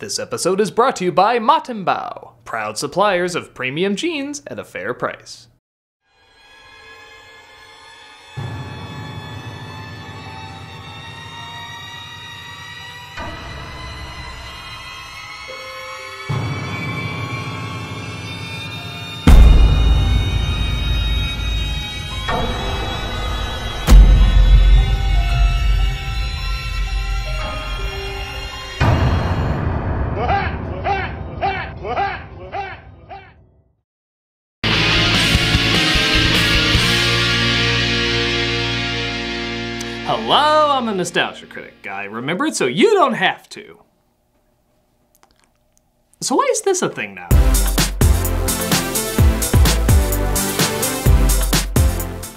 This episode is brought to you by Mott & Bow, proud suppliers of premium jeans at a fair price. Hello, I'm a Nostalgia Critic. I remember it so you don't have to. So why is this a thing now?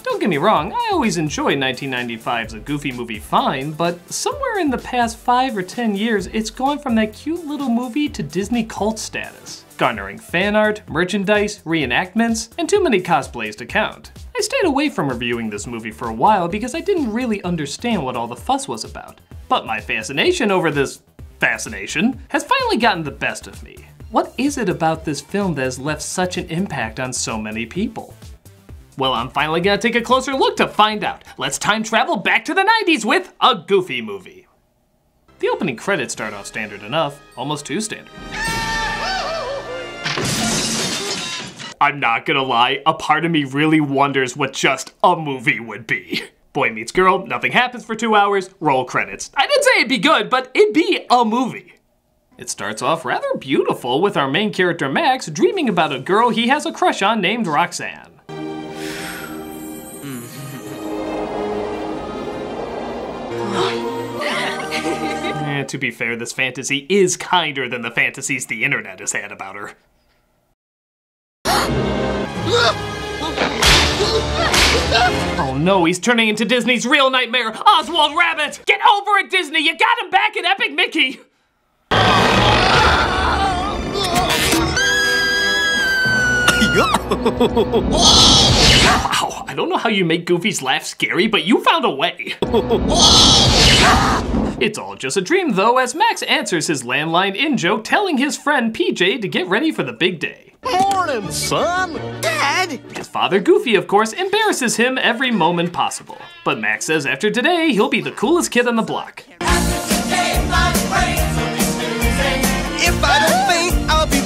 Don't get me wrong, I always enjoy 1995's A Goofy Movie fine, but somewhere in the past 5 or 10 years, it's gone from that cute little movie to Disney cult status, garnering fan art, merchandise, reenactments, and too many cosplays to count. I stayed away from reviewing this movie for a while because I didn't really understand what all the fuss was about. But my fascination over this fascination has finally gotten the best of me. What is it about this film that has left such an impact on so many people? Well, I'm finally gonna take a closer look to find out. Let's time travel back to the 90s with A Goofy Movie. The opening credits start off standard enough, almost too standard. I'm not gonna lie, a part of me really wonders what just a movie would be. Boy meets girl, nothing happens for 2 hours, roll credits. I didn't say it'd be good, but it'd be a movie. It starts off rather beautiful with our main character Max dreaming about a girl he has a crush on named Roxanne. To be fair, this fantasy is kinder than the fantasies the internet has had about her. Oh no, he's turning into Disney's real nightmare, Oswald Rabbit! Get over it, Disney! You got him back in Epic Mickey! Wow, I don't know how you make Goofy's laugh scary, but you found a way. It's all just a dream though, as Max answers his landline in-joke telling his friend PJ to get ready for the big day. Morning, son! Dad! His father, Goofy, of course, embarrasses him every moment possible. But Max says after today, he'll be the coolest kid on the block. After today, my brains will be snoozing. If I don't faint, I'll be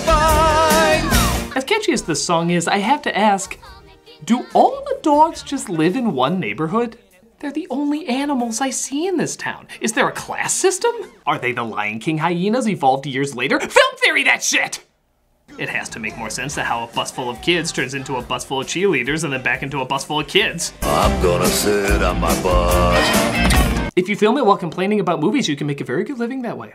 fine. As catchy as this song is, I have to ask, do all the dogs just live in one neighborhood? They're the only animals I see in this town. Is there a class system? Are they the Lion King hyenas evolved years later? Film theory that shit! It has to make more sense than how a bus full of kids turns into a bus full of cheerleaders and then back into a bus full of kids. I'm gonna sit on my butt. If you film it while complaining about movies, you can make a very good living that way.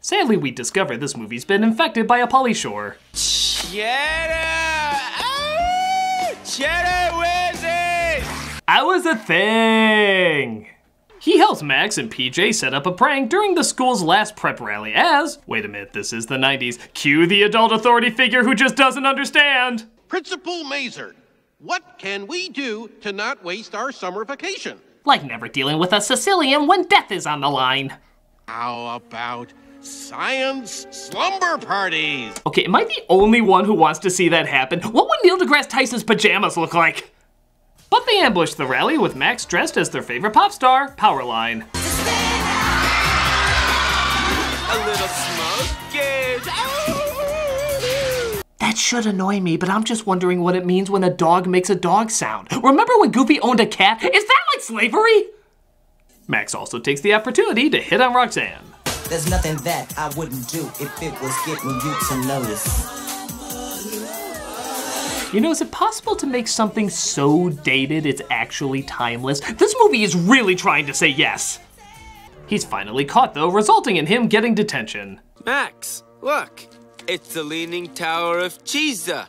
Sadly, we discover this movie's been infected by a polyshore. Cheddar! Oh, cheddar wizard! I was a thing! He helps Max and PJ set up a prank during the school's last prep rally as, wait a minute, this is the 90s, cue the adult authority figure who just doesn't understand. Principal Mazard, what can we do to not waste our summer vacation? Like never dealing with a Sicilian when death is on the line. How about science slumber parties? Okay, am I the only one who wants to see that happen? What would Neil deGrasse Tyson's pajamas look like? But they ambush the rally with Max dressed as their favorite pop star, Powerline. A little smoke. That should annoy me, but I'm just wondering what it means when a dog makes a dog sound. Remember when Goofy owned a cat? Is that like slavery? Max also takes the opportunity to hit on Roxanne. There's nothing that I wouldn't do if it was getting you to notice. You know, is it possible to make something so dated it's actually timeless? This movie is really trying to say yes. He's finally caught though, resulting in him getting detention. Max, look, it's the Leaning Tower of Pisa.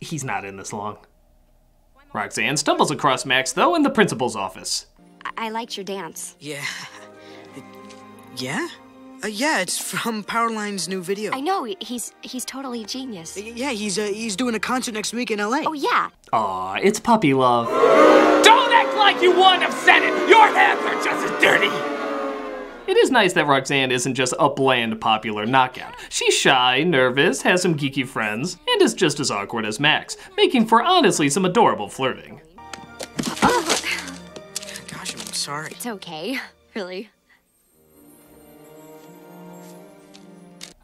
He's not in this long. Roxanne stumbles across Max though in the principal's office. I liked your dance. Yeah. Yeah? Yeah, it's from Powerline's new video. I know, he's totally genius. Yeah, he's doing a concert next week in LA. Oh yeah. Aw, it's puppy love. Don't act like you won, I've said it! Your hands are just as dirty! It is nice that Roxanne isn't just a bland popular knockout. She's shy, nervous, has some geeky friends, and is just as awkward as Max, making for honestly some adorable flirting. Oh. Gosh, I'm sorry. It's okay, really.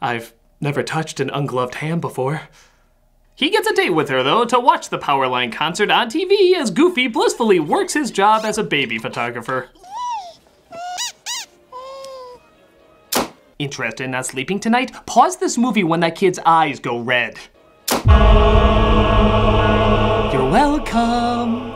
I've never touched an ungloved hand before. He gets a date with her, though, to watch the Powerline concert on TV as Goofy blissfully works his job as a baby photographer. Interested in not sleeping tonight? Pause this movie when that kid's eyes go red. You're welcome.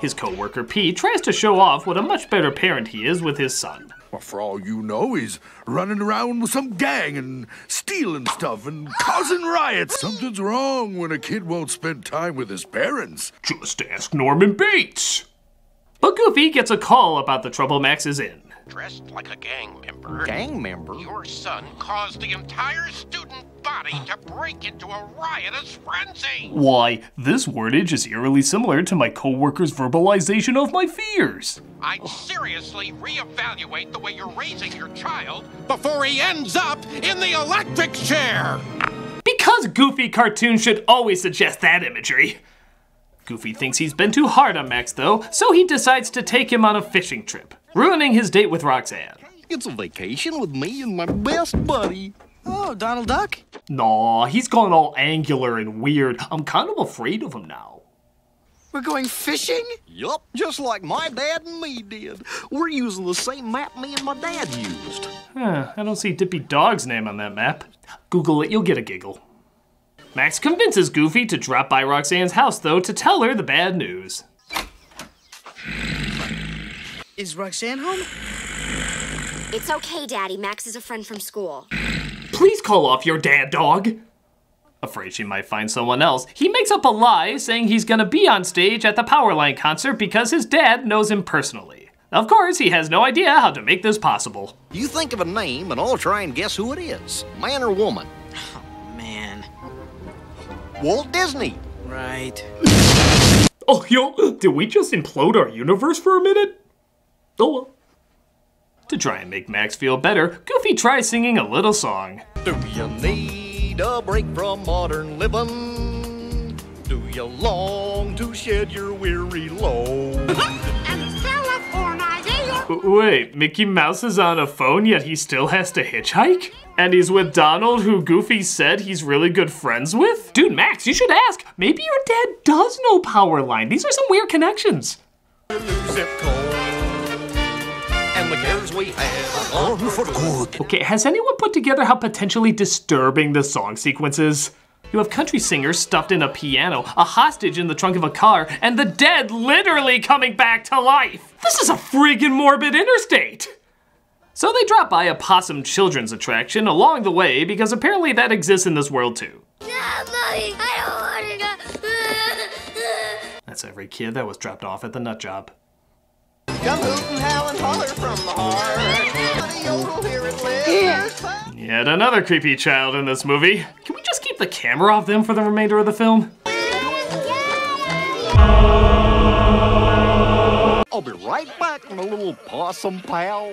His co-worker P tries to show off what a much better parent he is with his son. Well, for all you know, he's running around with some gang and stealing stuff and causing riots. Something's wrong when a kid won't spend time with his parents. Just ask Norman Bates. But Goofy gets a call about the trouble Max is in. Dressed like a gang member. Gang member? Your son caused the entire student body to break into a riotous frenzy. Why, this wordage is eerily similar to my co-worker's verbalization of my fears. I'd seriously reevaluate the way you're raising your child before he ends up in the electric chair. Because Goofy cartoons should always suggest that imagery. Goofy thinks he's been too hard on Max, though, so he decides to take him on a fishing trip, ruining his date with Roxanne. It's a vacation with me and my best buddy. Oh, Donald Duck? Nah, he's gone all angular and weird. I'm kind of afraid of him now. We're going fishing? Yup, just like my dad and me did. We're using the same map me and my dad used. Huh, I don't see Dippy Dog's name on that map. Google it, you'll get a giggle. Max convinces Goofy to drop by Roxanne's house, though, to tell her the bad news. Is Roxanne home? It's okay, Daddy. Max is a friend from school. Please call off your dad, dog. Afraid she might find someone else, he makes up a lie saying he's gonna be on stage at the Powerline concert because his dad knows him personally. Of course, he has no idea how to make this possible. You think of a name and I'll try and guess who it is, man or woman. Walt Disney. Right. Oh, yo, did we just implode our universe for a minute? Oh well. To try and make Max feel better, Goofy tries singing a little song. Do you need a break from modern living? Do you long to shed your weary load? And California. Wait, Mickey Mouse is on a phone yet he still has to hitchhike? And he's with Donald, who Goofy said he's really good friends with? Dude, Max, you should ask. Maybe your dad does know Powerline. These are some weird connections. Okay, has anyone put together how potentially disturbing the song sequence is? You have country singers stuffed in a piano, a hostage in the trunk of a car, and the dead literally coming back to life. This is a friggin' morbid interstate. So they drop by a possum children's attraction along the way because apparently that exists in this world too. No, Mommy, I don't want to go. That's every kid that was dropped off at the nut job. Yet another creepy child in this movie. Can we just keep the camera off them for the remainder of the film? I'll be right back, my little possum pal.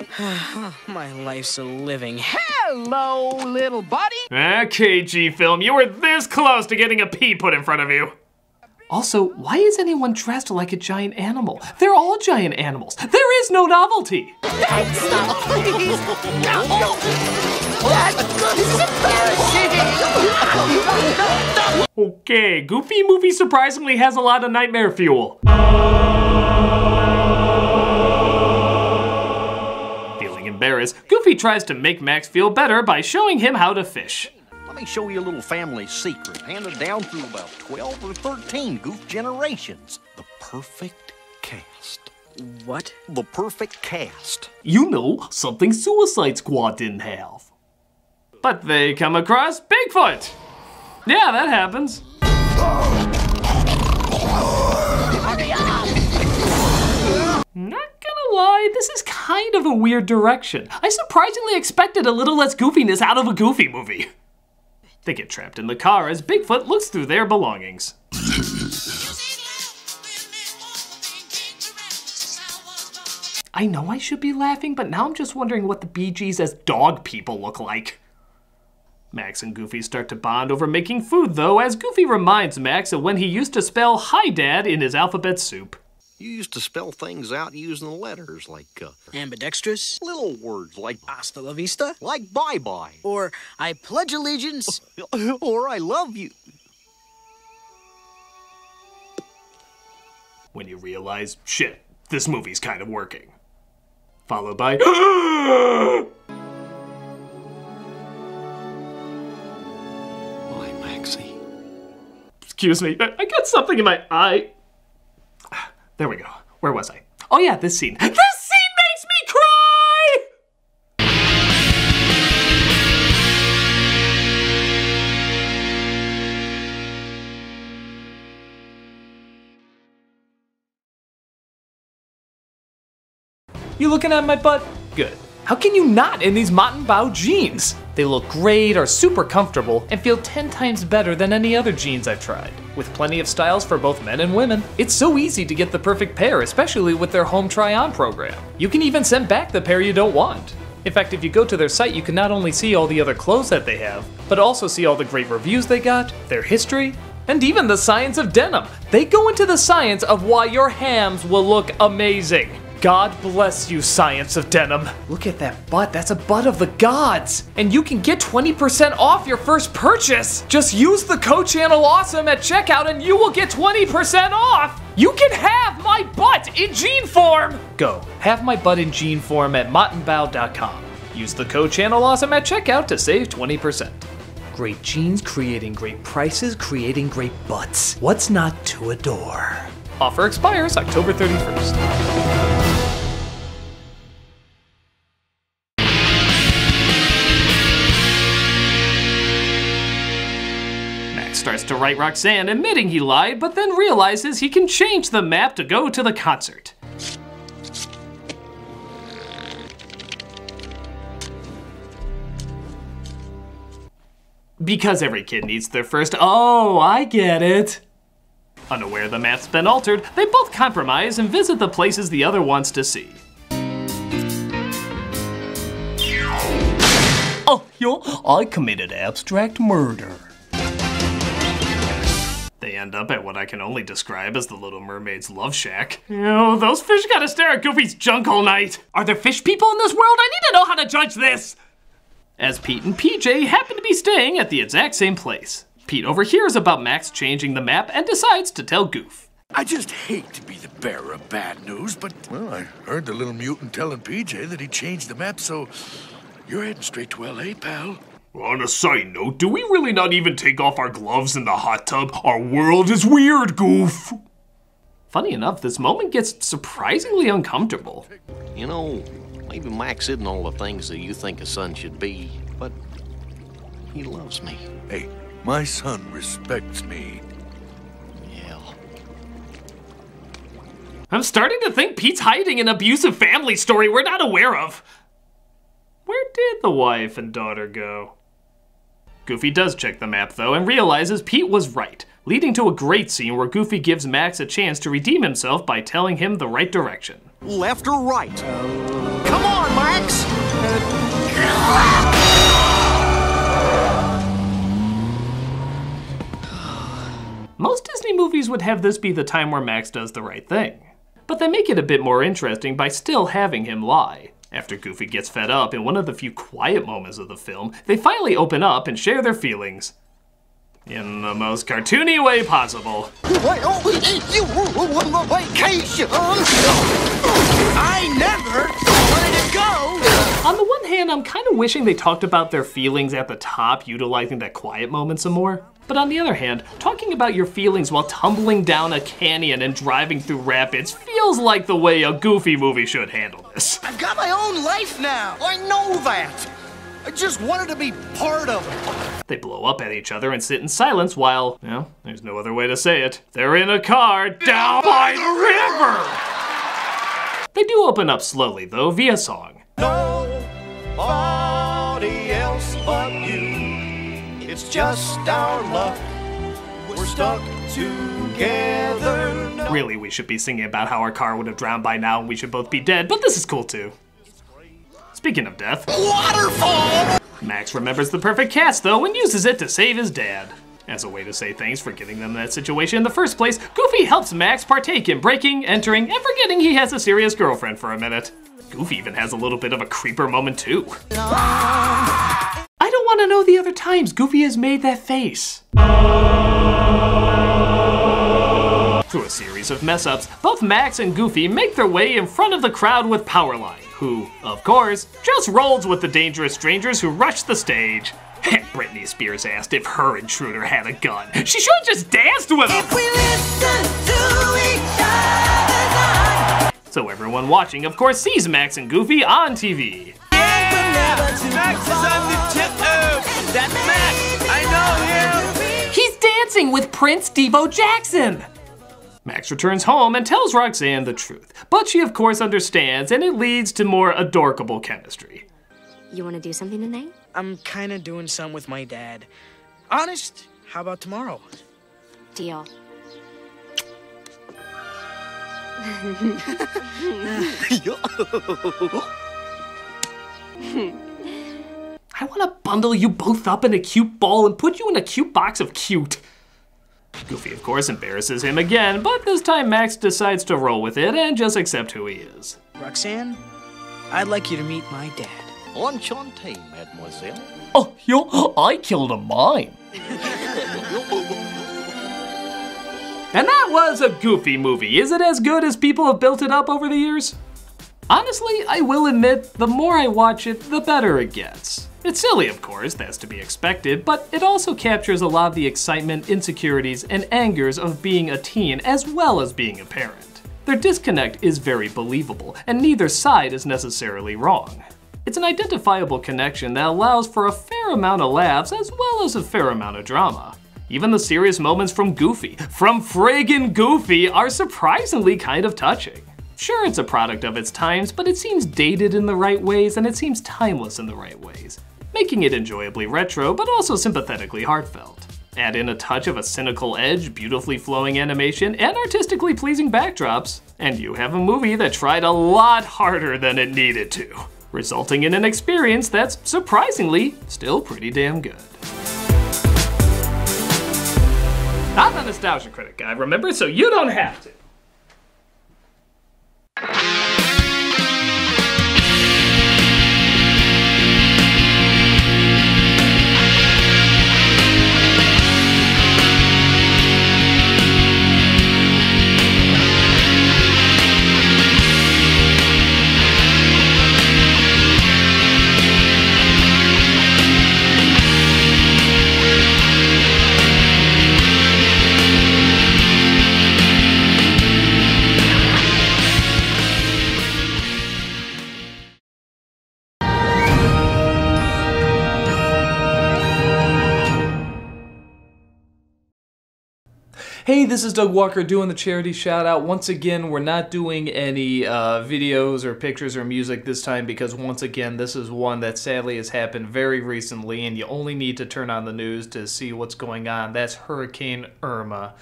My life's a living. Hello, little buddy. Okay, G-Film, you were this close to getting a pea put in front of you. Also, why is anyone dressed like a giant animal? They're all giant animals. There is no novelty. Stop, please. This is embarrassing. Okay, Goofy Movie surprisingly has a lot of nightmare fuel. Embarrassed, Goofy tries to make Max feel better by showing him how to fish. Let me show you a little family secret handed down through about 12 or 13 Goof generations. The perfect cast. What? The perfect cast. You know, something Suicide Squad didn't have. But they come across Bigfoot. Yeah, that happens. Not gonna lie, this is kind of a weird direction. I surprisingly expected a little less goofiness out of a Goofy movie. They get trapped in the car as Bigfoot looks through their belongings. I I know I should be laughing, but now I'm just wondering what the Bee Gees as dog people look like. Max and Goofy start to bond over making food, though, as Goofy reminds Max of when he used to spell "Hi, Dad" in his alphabet soup. You used to spell things out using the letters like ambidextrous, little words like hasta la vista, like bye-bye, or I pledge allegiance, or I love you. When you realize, shit, this movie's kind of working. Followed by... Why, Maxie? Excuse me, I got something in my eye. There we go. Where was I? Oh yeah, this scene. This scene makes me cry! You looking at my butt? Good. How can you not in these Mott & Bow jeans? They look great, are super comfortable, and feel 10 times better than any other jeans I've tried. With plenty of styles for both men and women, it's so easy to get the perfect pair, especially with their home try-on program. You can even send back the pair you don't want. In fact, if you go to their site, you can not only see all the other clothes that they have, but also see all the great reviews they got, their history, and even the science of denim. They go into the science of why your hams will look amazing. God bless you, science of denim. Look at that butt, that's a butt of the gods. And you can get 20% off your first purchase. Just use the code Channel Awesome at checkout and you will get 20% off. You can have my butt in jean form. Go, have my butt in jean form at mottandbow.com. Use the code Channel Awesome at checkout to save 20%. Great jeans creating great prices, creating great butts. What's not to adore? Offer expires October 31st. Starts to write Roxanne, admitting he lied, but then realizes he can change the map to go to the concert. Because every kid needs their first, oh, I get it. Unaware the map's been altered, they both compromise and visit the places the other wants to see. Oh, yo, I committed abstract murder. They end up at what I can only describe as the Little Mermaid's love shack. Ew, those fish gotta stare at Goofy's junk all night. Are there fish people in this world? I need to know how to judge this. As Pete and PJ happen to be staying at the exact same place. Pete overhears about Max changing the map and decides to tell Goof. I just hate to be the bearer of bad news, but well, I heard the little mutant telling PJ that he changed the map, so you're heading straight to LA, pal. On a side note, do we really not even take off our gloves in the hot tub? Our world is weird, Goof! Funny enough, this moment gets surprisingly uncomfortable. You know, maybe Max isn't all the things that you think a son should be, but he loves me. Hey, my son respects me. Yeah. I'm starting to think Pete's hiding an abusive family story we're not aware of. Where did the wife and daughter go? Goofy does check the map, though, and realizes Pete was right, leading to a great scene where Goofy gives Max a chance to redeem himself by telling him the right direction. Left or right? Come on, Max! Most Disney movies would have this be the time where Max does the right thing, but they make it a bit more interesting by still having him lie. After Goofy gets fed up, in one of the few quiet moments of the film, they finally open up and share their feelings. In the most cartoony way possible. I never wanted to go! On the one hand, I'm kind of wishing they talked about their feelings at the top, utilizing that quiet moment some more. But on the other hand, talking about your feelings while tumbling down a canyon and driving through rapids feels like the way a Goofy movie should handle this. I've got my own life now! I know that! I just wanted to be part of it! They blow up at each other and sit in silence while, well, there's no other way to say it. They're in a car down by the river! They do open up slowly, though, via song. Nobody else but you. It's just our luck, we're stuck together. Really, we should be singing about how our car would have drowned by now and we should both be dead, but this is cool too. Speaking of death, waterfall! Max remembers the perfect cast though and uses it to save his dad. As a way to say thanks for getting them in that situation in the first place, Goofy helps Max partake in breaking, entering, and forgetting he has a serious girlfriend for a minute. Goofy even has a little bit of a creeper moment too. I don't want to know the other times Goofy has made that face. Through a series of mess ups, both Max and Goofy make their way in front of the crowd with Powerline, who, of course, just rolls with the dangerous strangers who rush the stage. And Britney Spears asked if her intruder had a gun. She should've just danced with him! If we listen to each other. So everyone watching, of course, sees Max and Goofy on TV. Yeah! Max is on the tip-o! That's Max! I know him! He's dancing with Prince Devo Jackson! Max returns home and tells Roxanne the truth. But she, of course, understands, and it leads to more adorkable chemistry. You wanna do something tonight? I'm kinda doing some with my dad. Honest, how about tomorrow? Deal. I wanna bundle you both up in a cute ball and put you in a cute box of cute. Goofy, of course, embarrasses him again, but this time Max decides to roll with it and just accept who he is. Roxanne, I'd like you to meet my dad. Enchanté, mademoiselle. Oh, I killed a mime. And that was a Goofy movie. Is it as good as people have built it up over the years? Honestly, I will admit, the more I watch it, the better it gets. It's silly, of course, that's to be expected, but it also captures a lot of the excitement, insecurities, and angers of being a teen as well as being a parent. Their disconnect is very believable, and neither side is necessarily wrong. It's an identifiable connection that allows for a fair amount of laughs as well as a fair amount of drama. Even the serious moments from Goofy, from friggin' Goofy, are surprisingly kind of touching. Sure, it's a product of its times, but it seems dated in the right ways and it seems timeless in the right ways, making it enjoyably retro but also sympathetically heartfelt. Add in a touch of a cynical edge, beautifully flowing animation, and artistically pleasing backdrops, and you have a movie that tried a lot harder than it needed to, resulting in an experience that's surprisingly still pretty damn good. I'm a Nostalgia Critic, I remember, so you don't have to. Hey, this is Doug Walker doing the charity shout out. Once again, we're not doing any videos or pictures or music this time because once again, this is one that sadly has happened very recently and you only need to turn on the news to see what's going on. That's Hurricane Irma.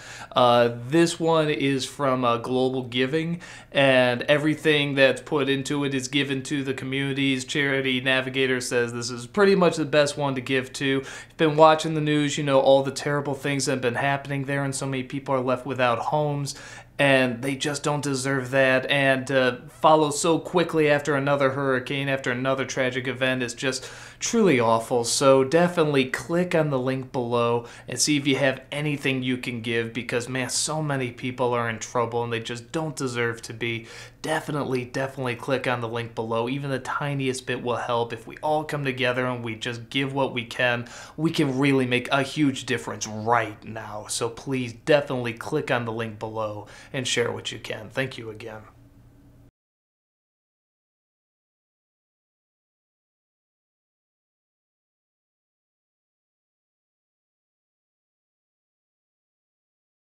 This one is from Global Giving, and everything that's put into it is given to the communities. Charity Navigator says this is pretty much the best one to give to. If you've been watching the news, you know all the terrible things that have been happening there and so many people are left without homes, and they just don't deserve that. And to follow so quickly after another hurricane, after another tragic event, is just truly awful. So definitely click on the link below and see if you have anything you can give because, man, so many people are in trouble and they just don't deserve to be. Definitely, definitely click on the link below. Even the tiniest bit will help. If we all come together and we just give what we can really make a huge difference right now. So please definitely click on the link below and share what you can. Thank you again.